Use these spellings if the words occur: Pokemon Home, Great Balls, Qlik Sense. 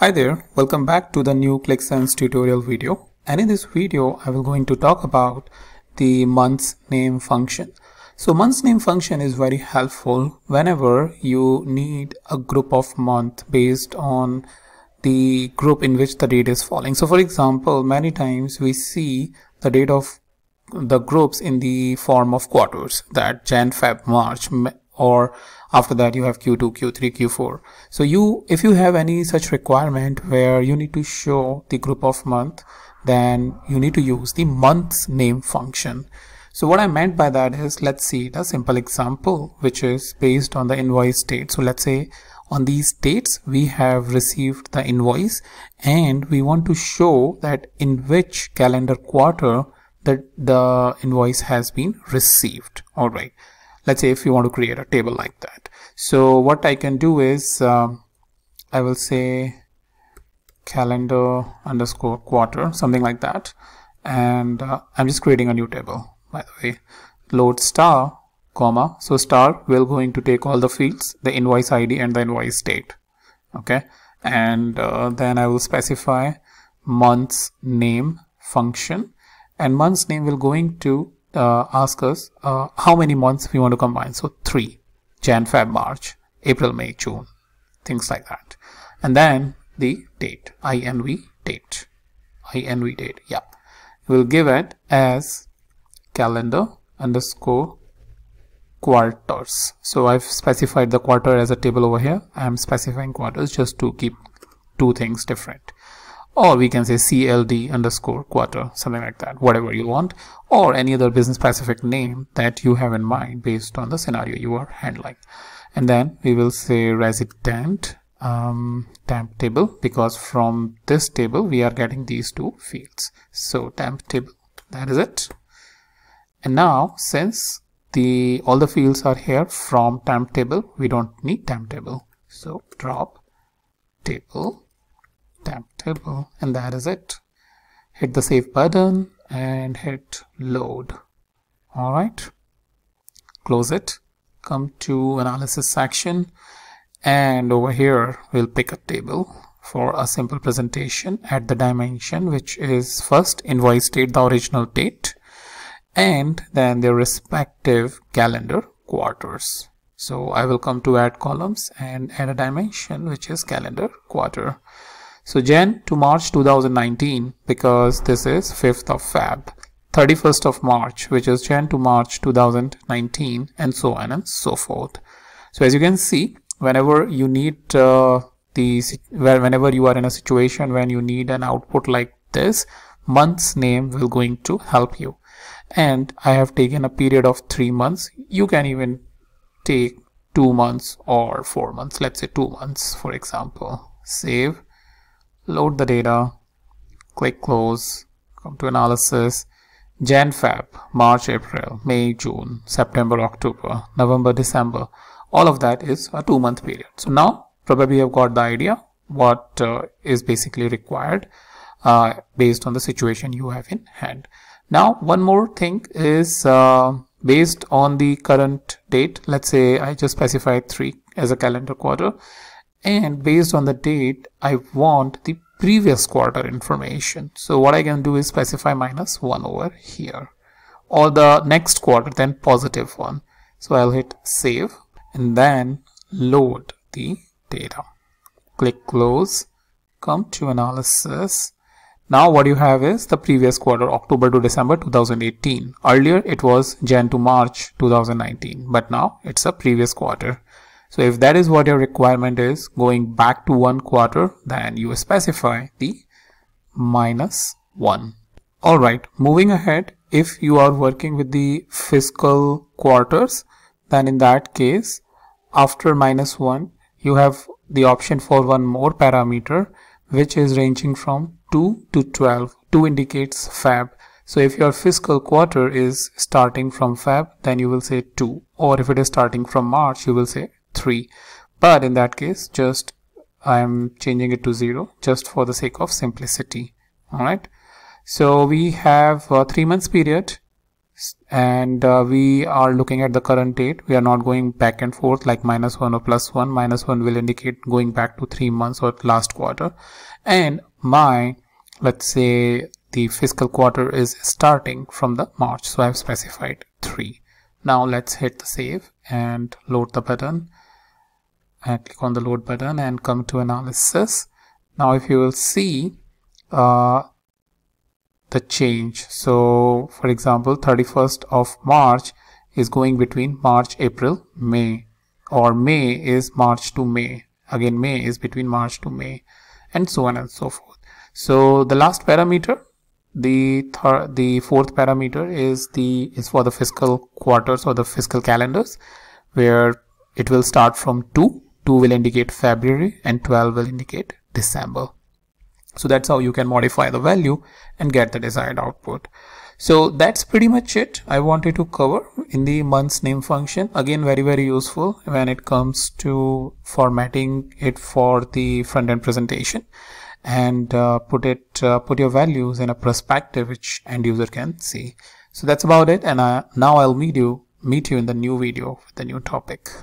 Hi there, welcome back to the new Qlik Sense tutorial video, and in this video I will going to talk about the month's name function. So month's name function is very helpful whenever you need a group of month based on the group in which the date is falling. So for example, many times we see the date of the groups in the form of quarters, that Jan, Feb, March, or after that you have Q2, Q3, Q4. So if you have any such requirement where you need to show the group of month, then you need to use the month's name function. So what I meant by that is, let's see the simple example which is based on the invoice date. So let's say on these dates we have received the invoice and we want to show that in which calendar quarter that the invoice has been received. All right. Let's say if you want to create a table like that. So what I can do is I will say calendar underscore quarter, something like that. And I'm just creating a new table, by the way. Load star, comma. So star will going to take all the fields, the invoice ID and the invoice date. Okay. And then I will specify month's name function, and month's name will going to ask us how many months we want to combine. So 3, Jan, Feb, March, April, May, June, things like that. And then the date, INV date, yeah. We'll give it as calendar underscore quarters. So I've specified the quarter as a table over here. I'm specifying quarters just to keep two things different. Or we can say CLD underscore quarter, something like that, whatever you want, or any other business specific name that you have in mind based on the scenario you are handling. And then we will say resident temp table, because from this table we are getting these two fields. So temp table, that is it. And now since all the fields are here from temp table, we don't need temp table. So drop table, temp table, and that is it. Hit the save button and hit load. All right, close it, come to analysis section, and over here we'll pick a table for a simple presentation at the dimension which is first invoice date, the original date, and then their respective calendar quarters. So I will come to add columns and add a dimension which is calendar quarter. So Jan to March 2019, because this is 5th of Feb, 31st of March, which is Jan to March 2019, and so on and so forth. So as you can see, whenever you need whenever you are in a situation when you need an output like this, month's name will going to help you. And I have taken a period of 3 months. You can even take 2 months or 4 months. Let's say 2 months, for example. Save. Load the data, click close, come to analysis, Jan, Feb, March, April, May, June, September, October, November, December. All of that is a 2 month period. So now probably you have got the idea what is basically required based on the situation you have in hand. Now one more thing is based on the current date. Let's say I just specified 3 as a calendar quarter. And based on the date, I want the previous quarter information. So what I can do is specify -1 over here, or the next quarter, then positive one. So I'll hit save and then load the data. Click close, come to analysis. Now what you have is the previous quarter, October to December 2018. Earlier it was Jan to March 2019, but now it's a previous quarter. So if that is what your requirement is, going back to one quarter, then you specify the -1. All right, moving ahead, if you are working with the fiscal quarters, then in that case, after -1, you have the option for one more parameter, which is ranging from 2 to 12. 2 indicates Feb. So if your fiscal quarter is starting from Feb, then you will say 2. Or if it is starting from March, you will say 3. But in that case, just I'm changing it to 0 just for the sake of simplicity. All right, so we have a 3 months period, and we are looking at the current date. We are not going back and forth like -1 or +1. -1 will indicate going back to 3 months or last quarter, and my, let's say, the fiscal quarter is starting from the March, so I have specified 3. Now let's hit the save and load the button, and click on the load button and come to analysis. Now if you will see the change, so for example 31st of March is going between March, April, May, or May is March to May, again May is between March to May, and so on and so forth. So the last parameter, the fourth parameter is for the fiscal quarters or the fiscal calendars, where it will start from 2 will indicate February and 12 will indicate December. So that's how you can modify the value and get the desired output. So that's pretty much it I wanted to cover in the month's name function. Again, very, very useful when it comes to formatting it for the front end presentation, and put your values in a perspective which end user can see. So that's about it, and now I'll meet you in the new video with the new topic.